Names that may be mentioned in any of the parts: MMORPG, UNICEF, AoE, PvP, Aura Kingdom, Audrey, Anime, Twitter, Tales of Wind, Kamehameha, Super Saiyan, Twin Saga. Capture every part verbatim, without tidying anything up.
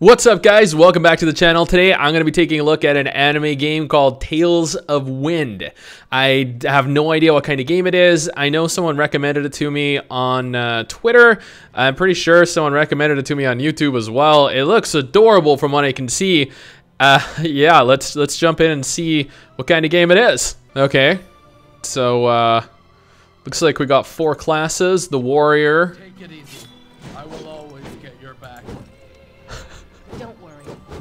What's up guys, welcome back to the channel. Today I'm going to be taking a look at an anime game called Tales of Wind. I have no idea what kind of game it is. I know someone recommended it to me on uh, Twitter. I'm pretty sure someone recommended it to me on YouTube as well. It looks adorable from what I can see. Uh, yeah, let's let's jump in and see what kind of game it is. Okay, so uh, looks like we got four classes. The warrior. Take it easy. I will always get your back. Don't worry,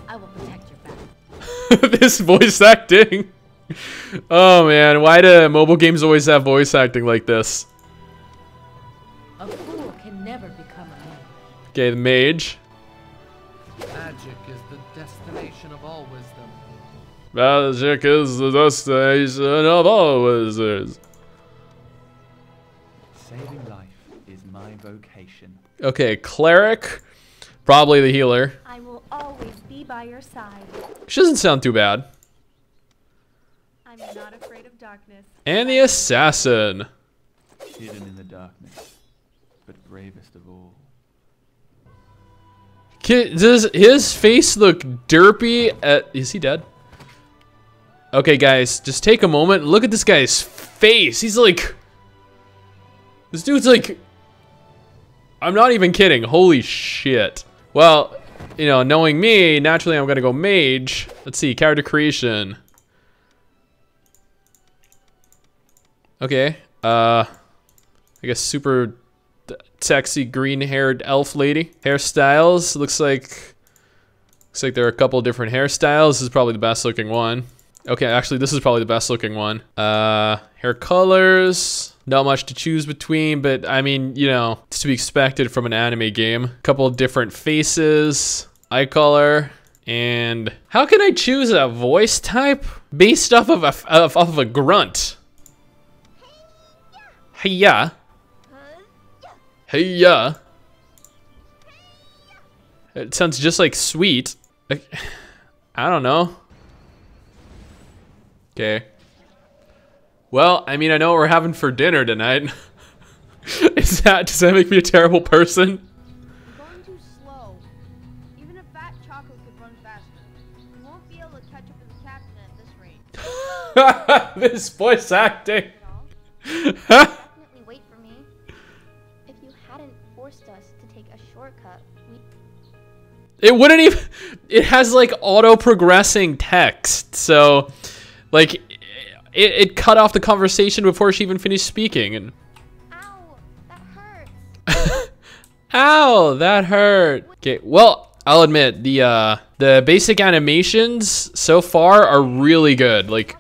I will protect your back. This voice acting. Oh man, why do mobile games always have voice acting like this? A fool can never become a man. Okay, the mage. Magic is the destination of all wisdom. Magic is the destination of all wizards. Saving life is my vocation. Okay, cleric, probably the healer. I will always be by your side. She doesn't sound too bad. I'm not afraid of darkness. And the assassin. Hidden in the darkness, but bravest of all. Does his face look derpy? At, is he dead? Okay, guys, just take a moment and look at this guy's face. He's like, this dude's like, I'm not even kidding. Holy shit. Well, you know, knowing me, naturally I'm gonna go mage. Let's see, character creation. Okay, uh, I guess super sexy green-haired elf lady. Hairstyles, looks like, looks like there are a couple different hairstyles. This is probably the best looking one. Okay, actually this is probably the best looking one. Uh, hair colors, not much to choose between, but I mean, you know, it's to be expected from an anime game. Couple different faces, eye color, and how can I choose a voice type based off of a, off of a grunt? Hey ya. Hey ya. It sounds just like sweet. Like, I don't know. Okay. Well, I mean, I know what we're having for dinner tonight. Is that, does that make me a terrible person? You're going too slow. Even a fat chocolate could run faster. You won't be able to catch up to the captain at this rate. This voice acting. Definitely wait for me. If you hadn't forced us to take a shortcut, we... It wouldn't even. It has like auto progressing text, so. Like, it, it cut off the conversation before she even finished speaking. And ow, that hurt. Ow, that hurt. Okay, well, I'll admit, the, uh, the basic animations so far are really good. Like,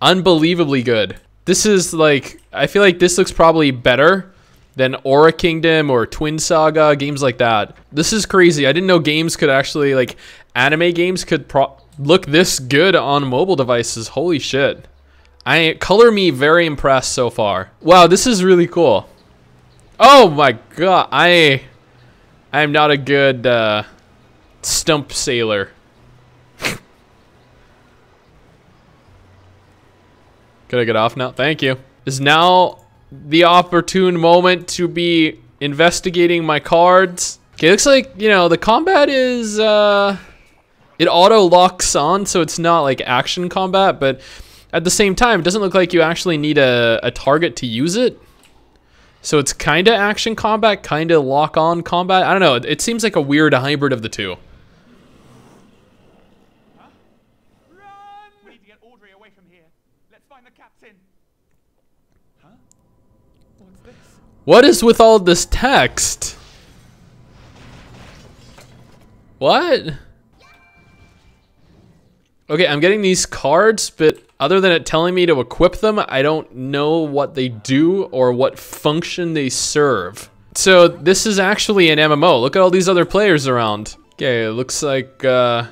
unbelievably good. This is, like, I feel like this looks probably better than Aura Kingdom or Twin Saga, games like that. This is crazy. I didn't know games could actually, like, anime games could pro... look this good on mobile devices. Holy shit. I color me very impressed so far. Wow, this is really cool. Oh my god. I I am not a good uh, stump sailor. Could I get off now? Thank you. Is now the opportune moment to be investigating my cards. Okay, looks like, you know, the combat is uh it auto locks on, so it's not like action combat, but at the same time, it doesn't look like you actually need a, a target to use it. So it's kind of action combat, kind of lock on combat. I don't know. It, it seems like a weird hybrid of the two. Huh? Run! We need to get Audrey away from here. Let's find the captain. Huh? What's this? What is with all this text? What? Okay, I'm getting these cards, but other than it telling me to equip them, I don't know what they do or what function they serve. So this is actually an M M O. Look at all these other players around. Okay, it looks like uh,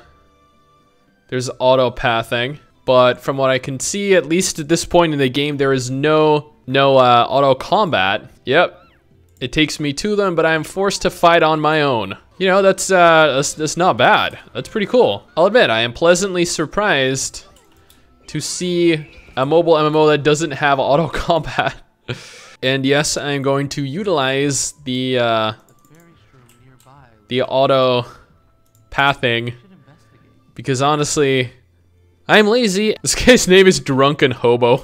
there's auto-pathing, but from what I can see, at least at this point in the game, there is no no uh, auto-combat. Yep, it takes me to them, but I am forced to fight on my own. You know, that's, uh, that's, that's not bad. That's pretty cool. I'll admit, I am pleasantly surprised to see a mobile M M O that doesn't have auto combat. And yes, I'm going to utilize the, uh, the auto pathing, because honestly, I'm lazy. This guy's name is Drunken Hobo.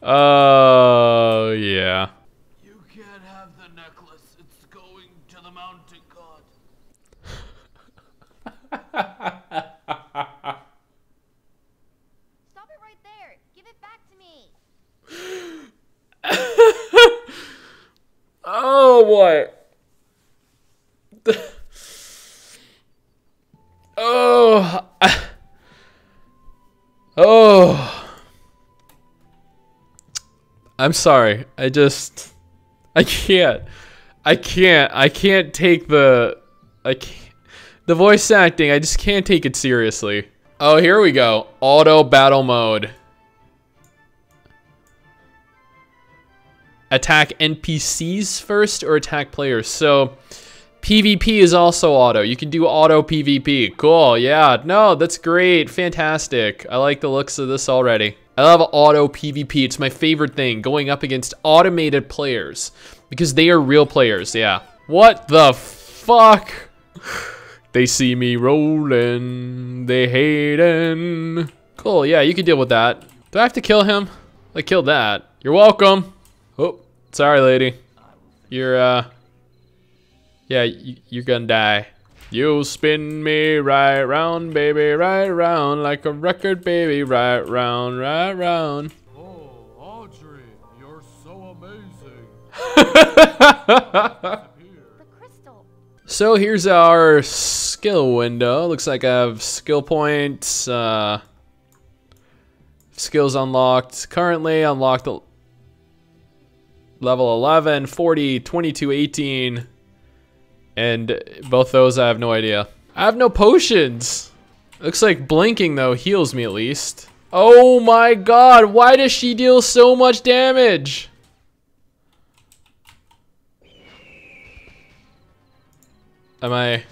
Oh, uh, yeah. You can't have the necklace. It's going to the mountain god. Stop it right there. Give it back to me. Oh, boy. Oh. Oh. I'm sorry. I just I can't. I can't. I can't take the I can't, the voice acting. I just can't take it seriously. Oh, here we go. Auto battle mode. Attack N P Cs first or attack players? So P V P is also auto. You can do auto P V P. Cool, yeah. No, that's great. Fantastic. I like the looks of this already. I love auto P V P. It's my favorite thing, going up against automated players, because they are real players, yeah. What the fuck? They see me rolling. They hating. Cool, yeah, you can deal with that. Do I have to kill him? I killed that. You're welcome. Oh, sorry, lady. You're, uh... yeah, you're gonna die. You spin me right round, baby, right round, like a record, baby, right round, right round. Oh, Audrey, you're so amazing. The crystal. So here's our skill window. Looks like I have skill points, uh, skills unlocked. Currently unlocked level eleven, forty, twenty-two, eighteen. And both those I have no idea. I have no potions. Looks like blinking though heals me at least. Oh my god, why does she deal so much damage? Am I...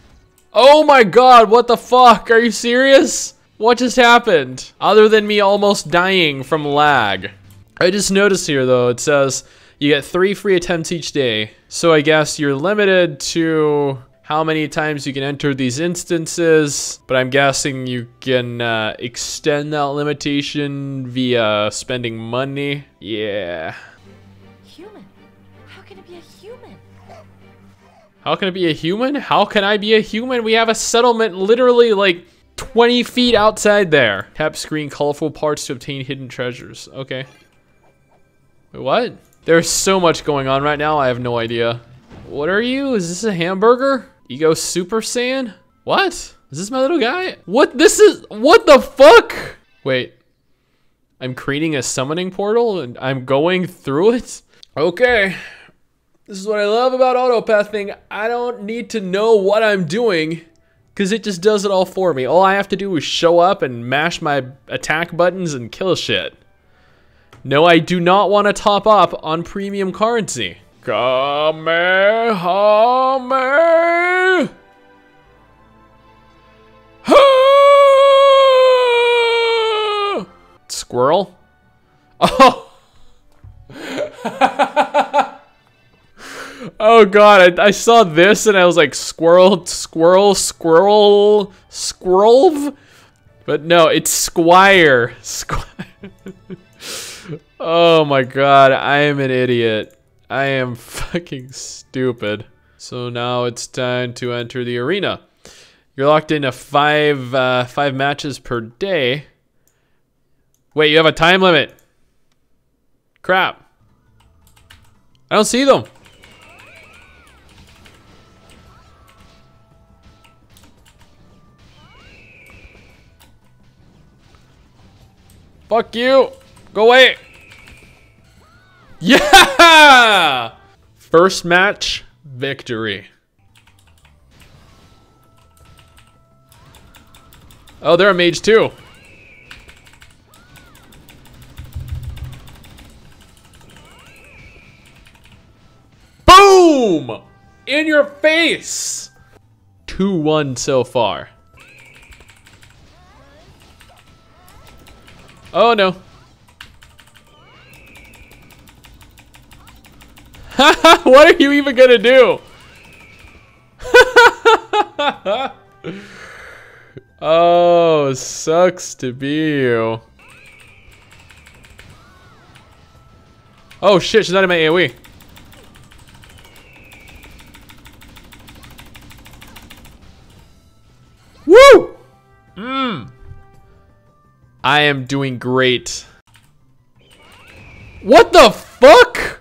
oh my god, what the fuck? Are you serious? What just happened? Other than me almost dying from lag. I just noticed here though, it says you get three free attempts each day. So I guess you're limited to how many times you can enter these instances, but I'm guessing you can uh, extend that limitation via spending money. Yeah. Human? How can it be a human? How can it be a human? How can I be a human? We have a settlement literally like twenty feet outside there. Tap screen colorful parts to obtain hidden treasures. Okay. Wait, what? There's so much going on right now, I have no idea. What are you? Is this a hamburger? Ego Super Saiyan? What? Is this my little guy? What this is, what the fuck? Wait, I'm creating a summoning portal and I'm going through it? Okay, this is what I love about autopathing. I don't need to know what I'm doing because it just does it all for me. All I have to do is show up and mash my attack buttons and kill shit. No, I do not want to top up on premium currency. Kamehameha! Ha! Squirrel? Oh! Oh god, I, I saw this and I was like, squirrel, squirrel, squirrel, squirrel? But no, it's Squire. Squire. Oh my god, I am an idiot. I am fucking stupid. So now it's time to enter the arena. You're locked into five uh, five matches per day. Wait, you have a time limit. Crap. I don't see them. Fuck you. Go away. Yeah! First match, victory. Oh, they're a mage too. Boom! In your face! two one so far. Oh no. What are you even gonna do? Oh, sucks to be you. Oh shit, she's not in my AoE. Woo! Mmm. I am doing great. What the fuck?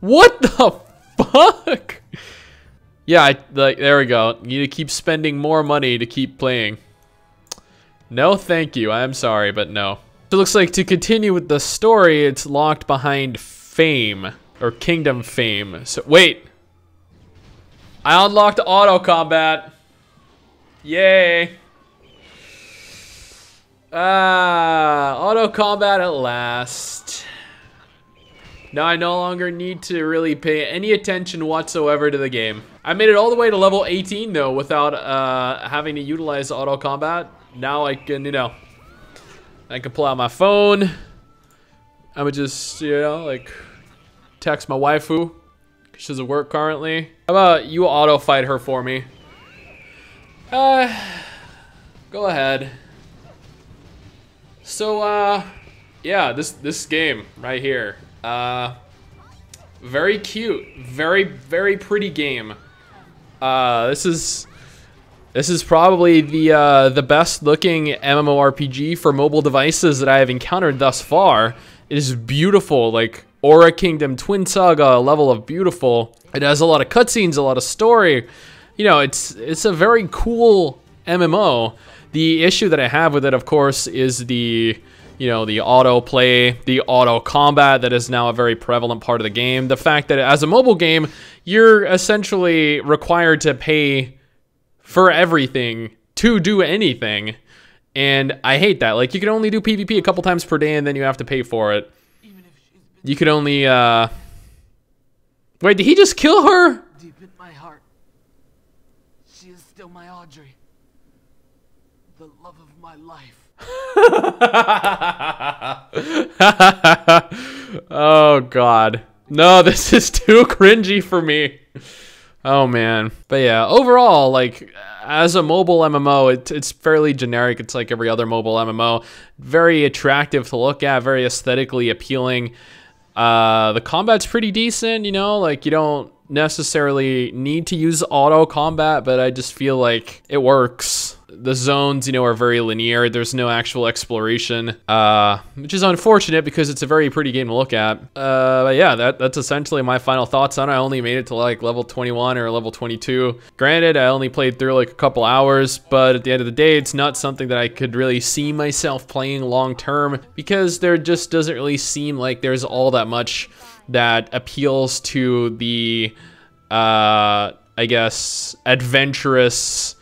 What the fuck? Yeah, I, like, there we go. You need to keep spending more money to keep playing. No, thank you. I'm sorry, but no. It looks like to continue with the story, it's locked behind fame or kingdom fame. So wait, I unlocked auto combat. Yay! Ah, auto combat at last. Now I no longer need to really pay any attention whatsoever to the game. I made it all the way to level eighteen though without uh, having to utilize auto combat. Now I can, you know, I can pull out my phone. I would just, you know, like text my waifu. She doesn't work currently. How about you auto fight her for me? Uh, go ahead. So, uh, yeah, this this game right here. Uh, very cute, very very pretty game. Uh, this is this is probably the uh, the best looking MMORPG for mobile devices that I have encountered thus far. It is beautiful, like Aura Kingdom, Twin Saga level of beautiful. It has a lot of cutscenes, a lot of story. You know, it's it's a very cool M M O. The issue that I have with it, of course, is the you know, the auto play, the auto combat that is now a very prevalent part of the game. The fact that as a mobile game, you're essentially required to pay for everything to do anything. And I hate that. Like, you can only do PvP a couple times per day and then you have to pay for it. You could only, uh... Wait, did he just kill her? Deep in my heart, she is still my Audrey. The love of my life. Oh god, no, this is too cringy for me. Oh man. But yeah, overall, like, as a mobile M M O, it, it's fairly generic. It's like every other mobile M M O. Very attractive to look at, very aesthetically appealing. Uh the combat's pretty decent, you know, like you don't necessarily need to use auto combat, but I just feel like it works. The zones, you know, are very linear. There's no actual exploration, uh, which is unfortunate because it's a very pretty game to look at. Uh, but yeah, that, that's essentially my final thoughts on it. I only made it to like level twenty-one or level twenty-two. Granted, I only played through like a couple hours, but at the end of the day, it's not something that I could really see myself playing long term because there just doesn't really seem like there's all that much that appeals to the, uh, I guess, adventurous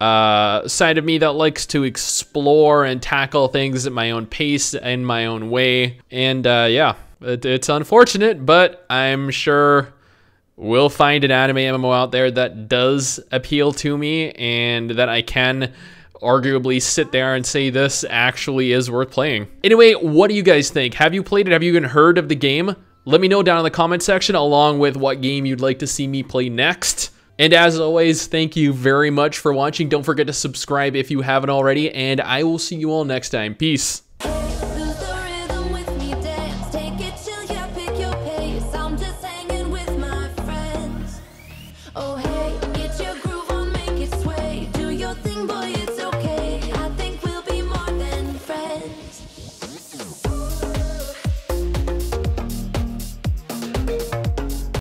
Uh, side of me that likes to explore and tackle things at my own pace and my own way. And uh, yeah, it, it's unfortunate, but I'm sure we'll find an anime M M O out there that does appeal to me and that I can arguably sit there and say this actually is worth playing. Anyway, what do you guys think? Have you played it? Have you even heard of the game? Let me know down in the comment section along with what game you'd like to see me play next. And as always, thank you very much for watching. Don't forget to subscribe if you haven't already, and I will see you all next time. Peace.